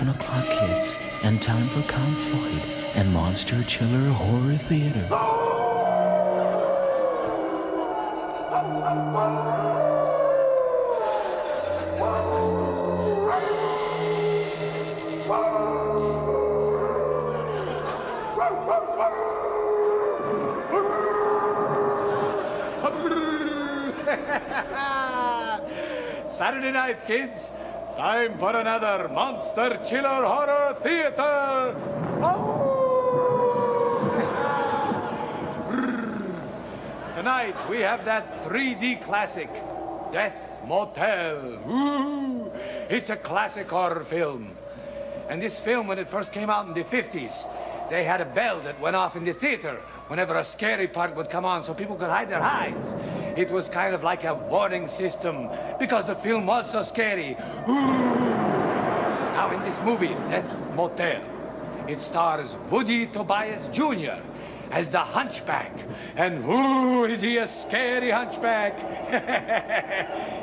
11 o'clock, kids, and time for Count Floyd and Monster Chiller Horror Theater. Saturday night, kids. Time for another Monster Chiller Horror Theater! Oh! Tonight we have that 3D classic, Death Motel. Ooh, it's a classic horror film. And this film, when it first came out in the 50s, they had a bell that went off in the theater whenever a scary part would come on so people could hide their eyes. It was kind of like a warning system because the film was so scary. Now in this movie, Death Motel, it stars Woody Tobias Jr. as the hunchback. And who is he, a scary hunchback?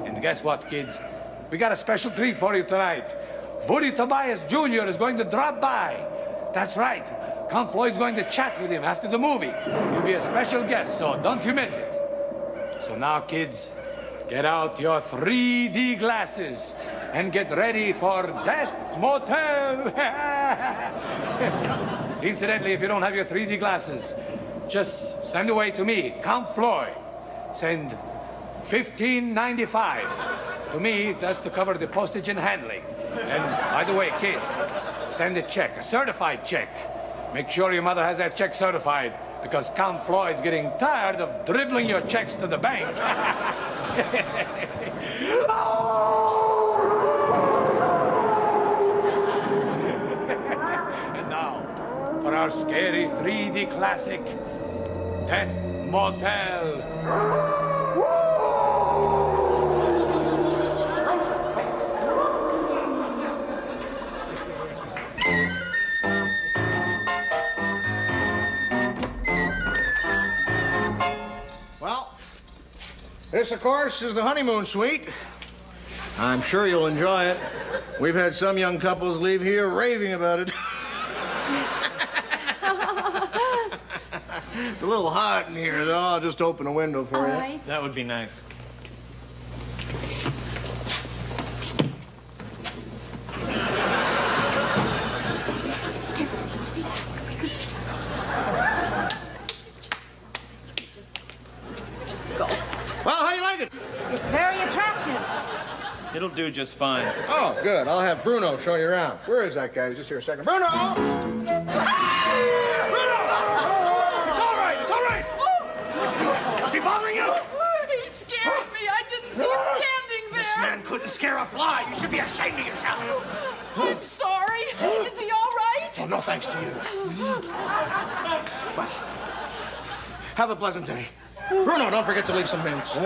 And guess what, kids? We got a special treat for you tonight. Woody Tobias Jr. is going to drop by. That's right. Count Floyd's going to chat with him after the movie. He'll be a special guest, so don't you miss it. So now, kids, get out your 3D glasses and get ready for Death Motel. Incidentally, if you don't have your 3D glasses, just send away to me, Count Floyd. Send $15.95 to me, just to cover the postage and handling. And by the way, kids, send a check, a certified check. Make sure your mother has that check certified, because Count Floyd's getting tired of dribbling your checks to the bank. And now, for our scary 3D classic, Death Motel. This, of course, is the honeymoon suite. I'm sure you'll enjoy it. We've had some young couples leave here raving about it. It's a little hot in here, though. I'll just open a window for you. Right. That would be nice. It'll do just fine. Oh, good. I'll have Bruno show you around. Where is that guy? He was just here a second. Bruno! Ah! Bruno! Oh! It's all right. It's all right. Oh. Is he bothering you? Oh, he scared me. I didn't see him standing there. This man couldn't scare a fly. You should be ashamed of yourself. I'm sorry. Is he all right? Oh, no thanks to you. Well, have a pleasant day. Bruno, don't forget to leave some mints.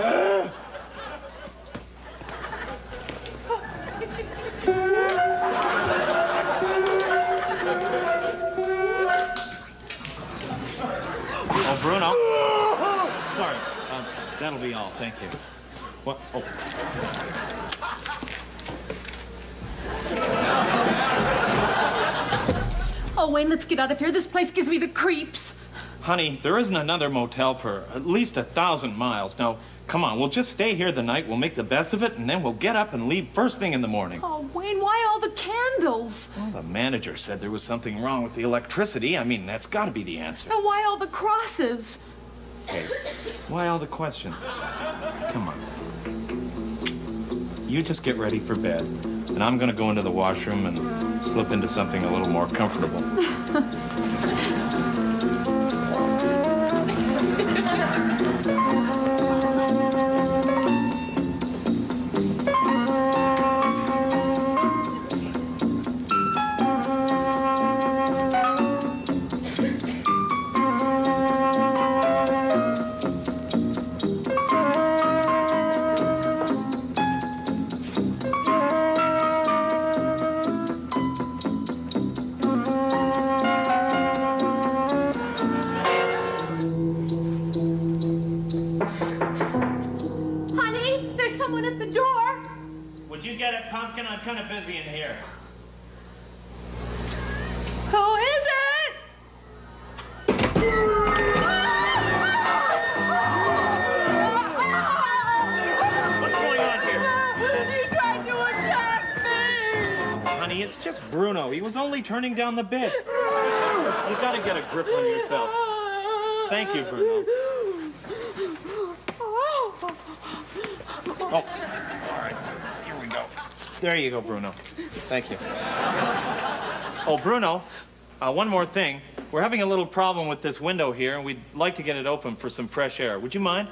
Bruno. Sorry. That'll be all. Thank you. What? Oh. Oh, Wayne, let's get out of here. This place gives me the creeps. Honey, there isn't another motel for at least 1,000 miles. Now, come on, we'll just stay here the night. We'll make the best of it, and then we'll get up and leave first thing in the morning. Oh, Wayne, why all the candles? Well, the manager said there was something wrong with the electricity. I mean, that's got to be the answer. And why all the crosses? Hey, why all the questions? Come on. You just get ready for bed, and I'm going to go into the washroom and slip into something a little more comfortable. Would you get it, Pumpkin? I'm kind of busy in here. Who is it? What's going on here? He tried to attack me! Honey, it's just Bruno. He was only turning down the bit. You've got to get a grip on yourself. Thank you, Bruno. Oh, all right. Here we go. There you go, Bruno. Thank you. Oh, Bruno, one more thing. We're having a little problem with this window here, and we'd like to get it open for some fresh air. Would you mind?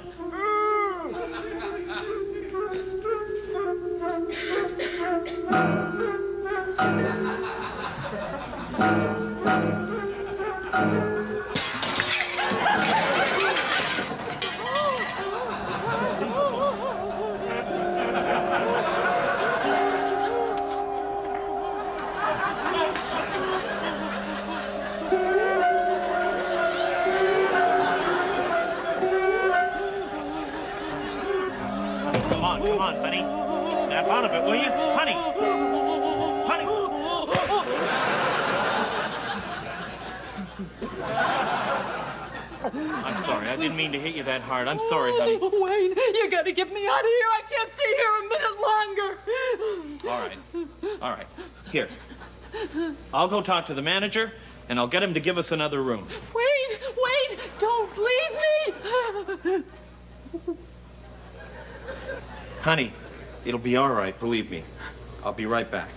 Hard. I'm sorry, honey. Wayne, you gotta get me out of here. I can't stay here a minute longer. All right. Here. I'll go talk to the manager, and I'll get him to give us another room. Wayne, don't leave me. Honey, it'll be all right, believe me. I'll be right back.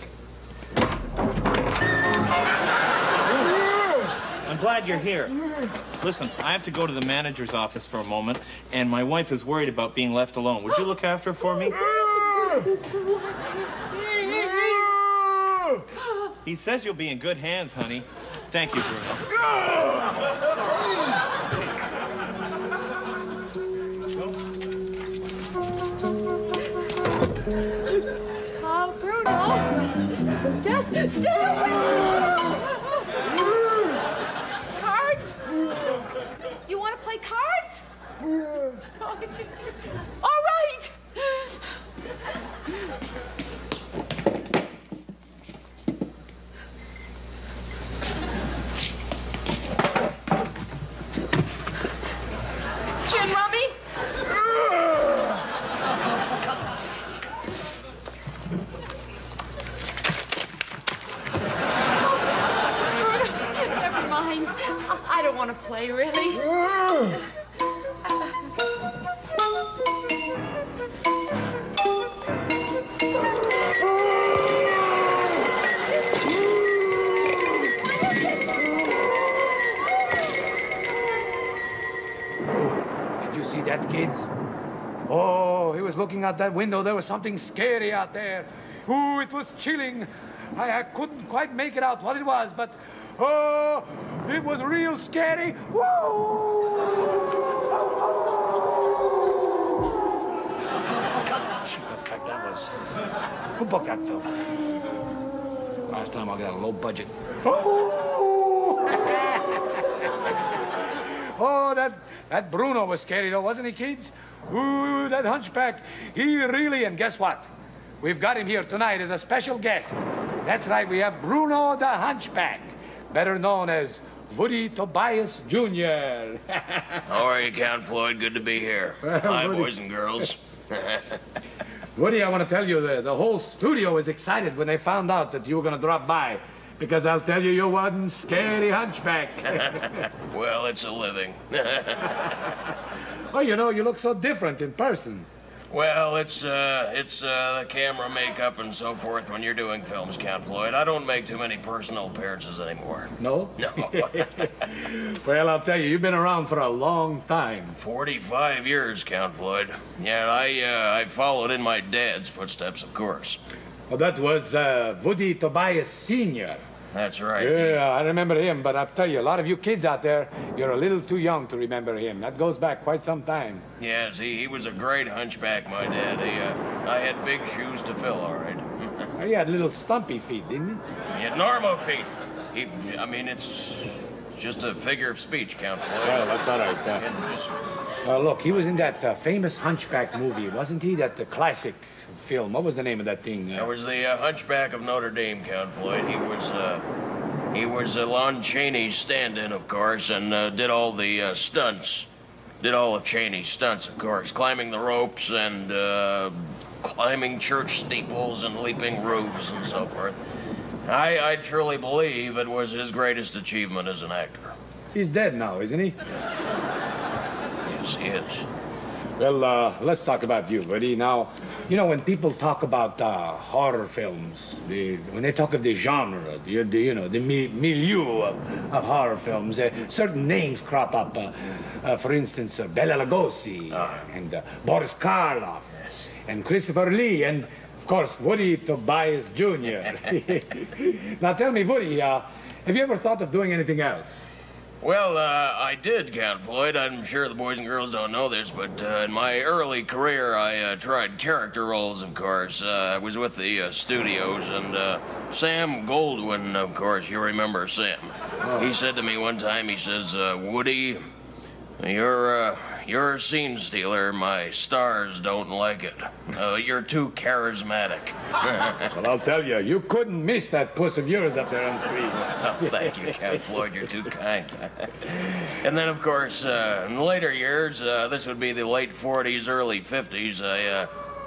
I'm glad you're here. Listen, I have to go to the manager's office for a moment, and my wife is worried about being left alone. Would you look after her for me? He says you'll be in good hands, honey. Thank you, Bruno. Oh, Bruno, just stay away. You want to play cards? All right. Gin, Robbie? Never mind. I don't want to play, really. Kids. Oh, he was looking out that window. There was something scary out there. Ooh, it was chilling. I couldn't quite make it out what it was, but oh, it was real scary. Woo! Oh. Cheap effect that was. Who booked that film? Last time I got a low budget. Oh! Oh, that Bruno was scary, though, wasn't he, kids? Ooh, that hunchback. He really, and guess what? We've got him here tonight as a special guest. That's right, we have Bruno the Hunchback, better known as Woody Tobias Jr. How are you, Count Floyd? Good to be here. Hi, boys and girls. Woody, I want to tell you that the whole studio was excited when they found out that you were going to drop by, because I'll tell you, you wasn't scary hunchback. Well, it's a living. Oh, you know, you look so different in person. Well, it's the camera makeup and so forth when you're doing films, Count Floyd. I don't make too many personal appearances anymore. No? No. Well, I'll tell you, you've been around for a long time. 45 years, Count Floyd. Yeah, I followed in my dad's footsteps, of course. Well, that was Woody Tobias Sr. That's right. Yeah, I remember him, but I'll tell you, a lot of you kids out there, you're a little too young to remember him. That goes back quite some time. Yeah, see, he was a great hunchback, my dad. I had big shoes to fill, all right. He had little stumpy feet, didn't he? He had normal feet. I mean, it's just a figure of speech, Count Floyd. Well, that's all right. Look, he was in that famous Hunchback movie, wasn't he? That classic film. What was the name of that thing? It was the Hunchback of Notre Dame, Count Floyd. He was, He was Lon Chaney's stand-in, of course, and did all the stunts. Did all of Chaney's stunts, of course. Climbing the ropes and climbing church steeples and leaping roofs and so forth. I truly believe it was his greatest achievement as an actor. He's dead now, isn't he? Yes, he is. Well, let's talk about you, buddy. Now, you know, when people talk about horror films, when they talk of the genre, the milieu of horror films, certain names crop up. For instance, Bela Lugosi and Boris Karloff, yes, and Christopher Lee, and, of course, Woody Tobias Jr. Now, tell me, Woody, have you ever thought of doing anything else? Well, I did, Count Floyd. I'm sure the boys and girls don't know this, but in my early career, I tried character roles, of course. I was with the studios, and Sam Goldwyn, of course, you remember Sam. Oh. He said to me one time, he says, Woody, you're a scene stealer. My stars don't like it. You're too charismatic. Well, I'll tell you, you couldn't miss that puss of yours up there on the screen. Oh, thank you, Count Floyd. You're too kind. And then, of course, in later years, this would be the late 40s, early 50s,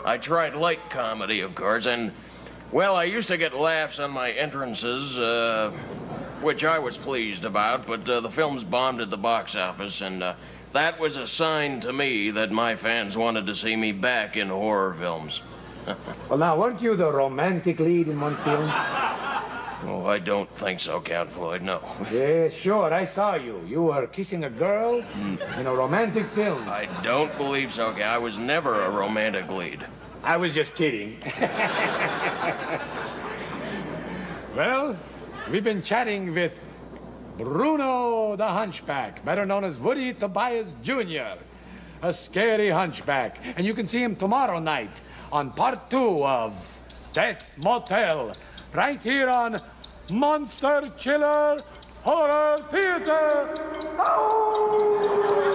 I tried light comedy, of course, and, well, I used to get laughs on my entrances, which I was pleased about, but the films bombed at the box office, and that was a sign to me that my fans wanted to see me back in horror films. Well, now, weren't you the romantic lead in one film? Oh, I don't think so, Count Floyd, no. Yeah, sure, I saw you. You were kissing a girl in a romantic film. I don't believe so, I was never a romantic lead. I was just kidding. Well, we've been chatting with Bruno the Hunchback, better known as Woody Tobias Jr., a scary hunchback. And you can see him tomorrow night on Part 2 of Death Motel, right here on Monster Chiller Horror Theater. Oh!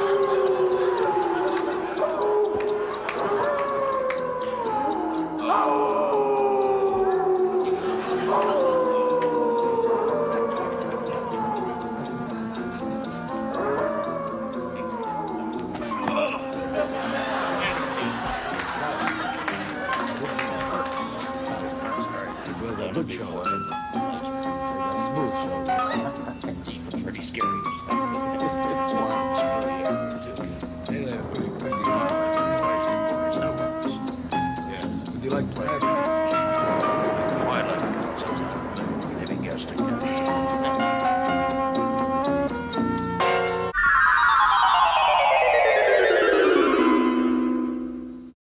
Like